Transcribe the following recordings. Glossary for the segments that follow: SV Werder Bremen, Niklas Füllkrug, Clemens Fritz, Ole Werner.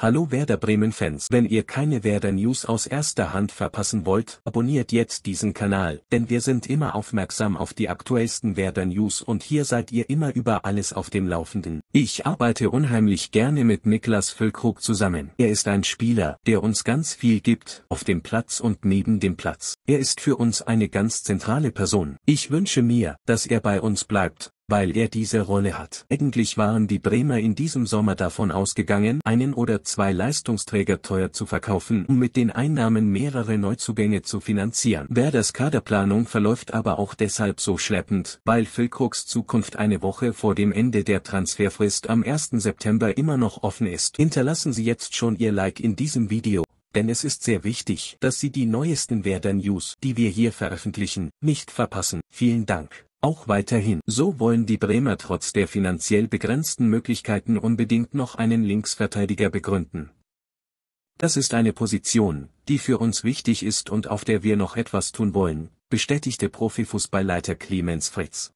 Hallo Werder Bremen-Fans, wenn ihr keine Werder-News aus erster Hand verpassen wollt, abonniert jetzt diesen Kanal, denn wir sind immer aufmerksam auf die aktuellsten Werder-News und hier seid ihr immer über alles auf dem Laufenden. Ich arbeite unheimlich gerne mit Niklas Füllkrug zusammen. Er ist ein Spieler, der uns ganz viel gibt, auf dem Platz und neben dem Platz. Er ist für uns eine ganz zentrale Person. Ich wünsche mir, dass er bei uns bleibt, weil er diese Rolle hat. Eigentlich waren die Bremer in diesem Sommer davon ausgegangen, einen oder zwei Leistungsträger teuer zu verkaufen, um mit den Einnahmen mehrere Neuzugänge zu finanzieren. Werders Kaderplanung verläuft aber auch deshalb so schleppend, weil Füllkrugs Zukunft eine Woche vor dem Ende der Transferfrist am 1. September immer noch offen ist. Hinterlassen Sie jetzt schon Ihr Like in diesem Video, denn es ist sehr wichtig, dass Sie die neuesten Werder News, die wir hier veröffentlichen, nicht verpassen. Vielen Dank. Auch weiterhin. So wollen die Bremer trotz der finanziell begrenzten Möglichkeiten unbedingt noch einen Linksverteidiger begründen. Das ist eine Position, die für uns wichtig ist und auf der wir noch etwas tun wollen, bestätigte Profifußballleiter Clemens Fritz.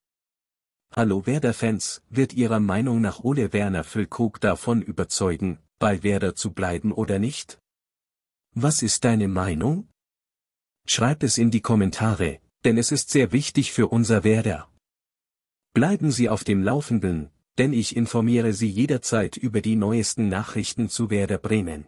Hallo Werder-Fans, wird Ihrer Meinung nach Ole Werner Füllkrug davon überzeugen, bei Werder zu bleiben oder nicht? Was ist deine Meinung? Schreib es in die Kommentare, denn es ist sehr wichtig für unser Werder. Bleiben Sie auf dem Laufenden, denn ich informiere Sie jederzeit über die neuesten Nachrichten zu Werder Bremen.